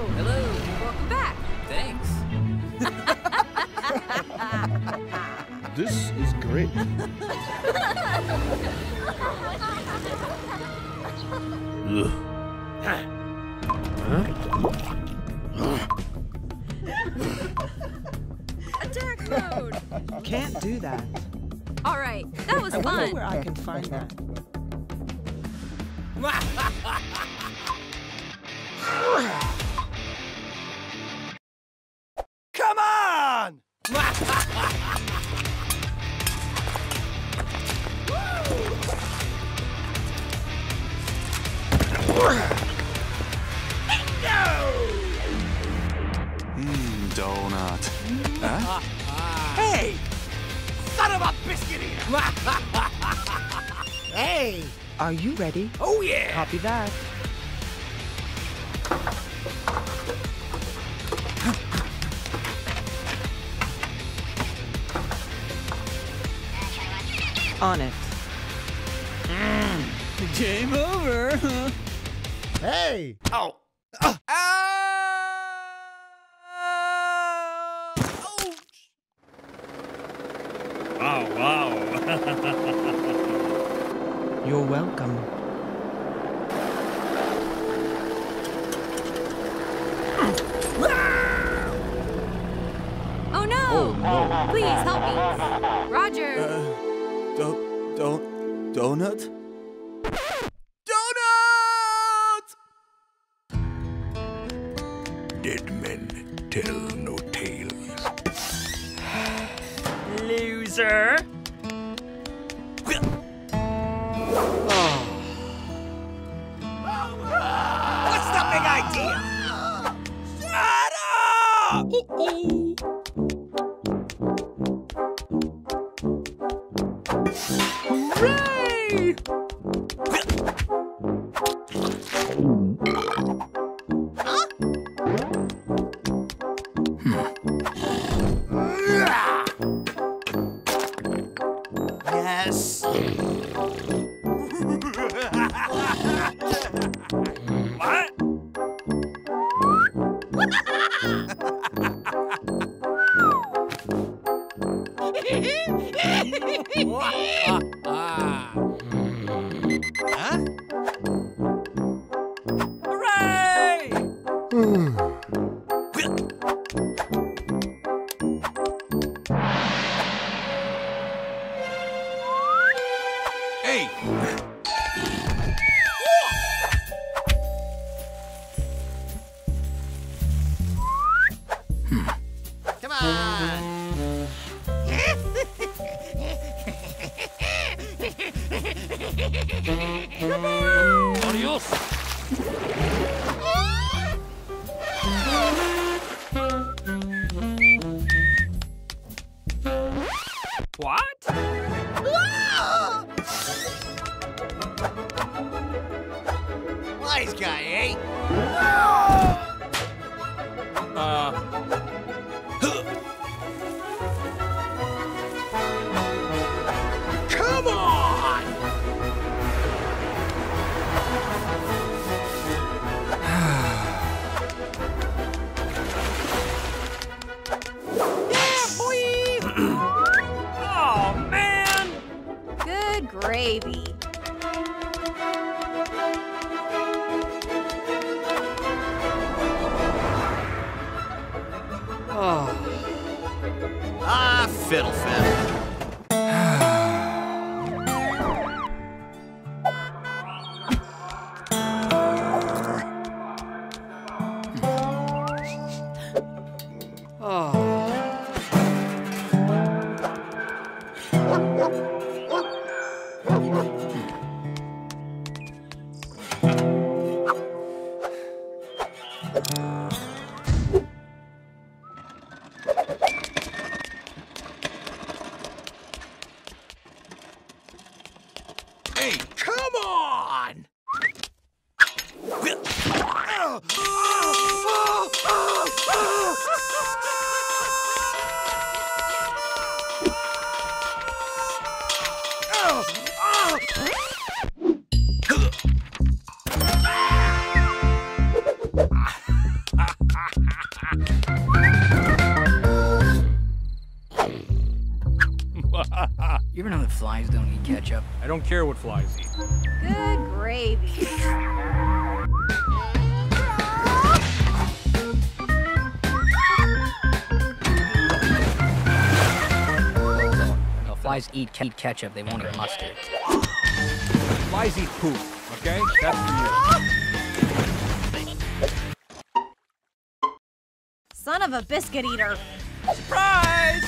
Hello. Welcome back. Thanks. This is great. Attack mode. Can't do that. All right, that was fun. I wonder where I can find that. Come on! Donut. Huh? Hey! Son of a biscuit eater! Hey! Are you ready? Oh, yeah! Copy that. On it. Game over, huh? Hey! Oh! Ouch! Oh, wow! You're welcome. Oh no! Oh. Please help me. Roger. Donut? Donut! Dead men tell no tales. Loser. Hooray! Huh? Yes. What? Huh? Hooray! Hey! Come on! Adios! What? Wise guy, eh? Gravy. Oh. Ah, fiddle fiddle. Hey, come on! flies don't eat ketchup. I don't care what flies eat. Good gravy. No, flies eat ketchup, they won't eat mustard. Flies eat poop, okay? That's for you. Son of a biscuit eater. Surprise!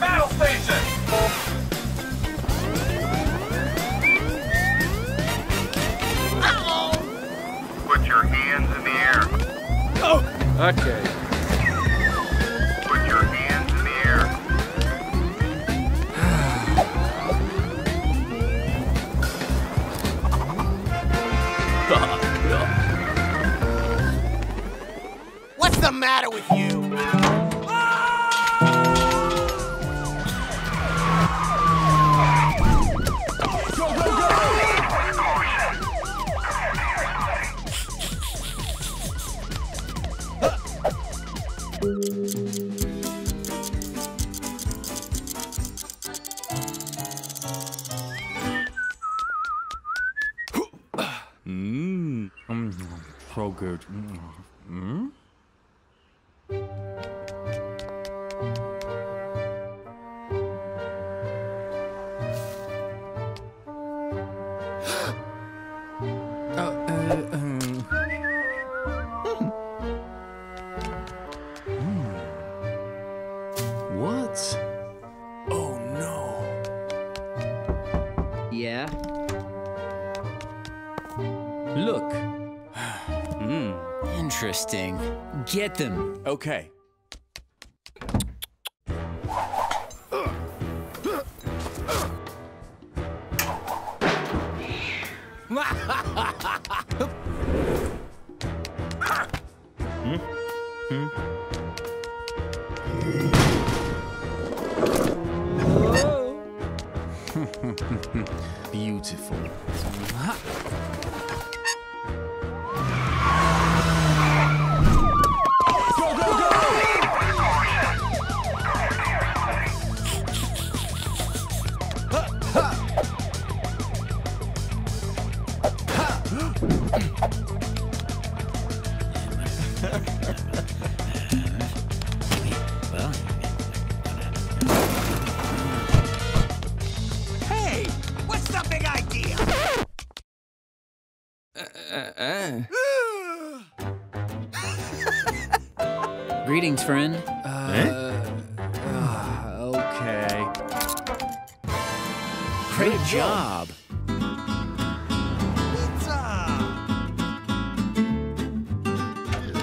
Battle station! Okay. Put your hands in the air. What's the matter with you? So good. Mm-hmm. What? Oh no. Yeah. Look. Interesting. Get them. Okay. Beautiful. Greetings, friend. Okay. Great job. Pizza.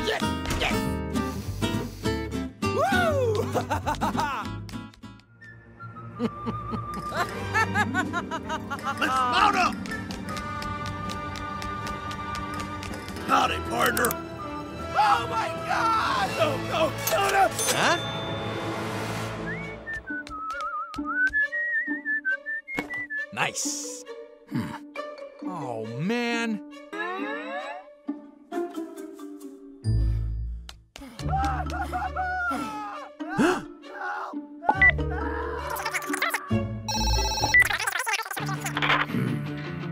Yes, yes. Woo! Let's mount up. Howdy, partner. Oh my God! No, no, no, no! Huh? Nice. Oh man.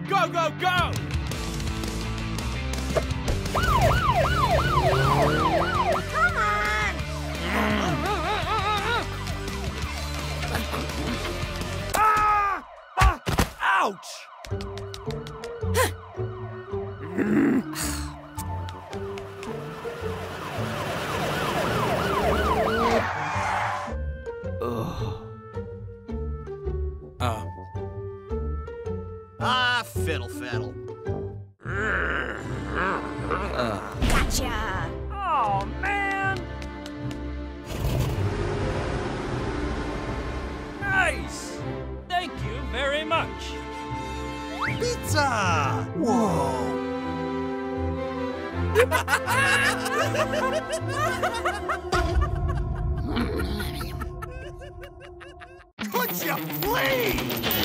Go, go, go! Fiddle faddle. Gotcha! Oh, man! Nice! Thank you very much. Pizza! Whoa! Put your please!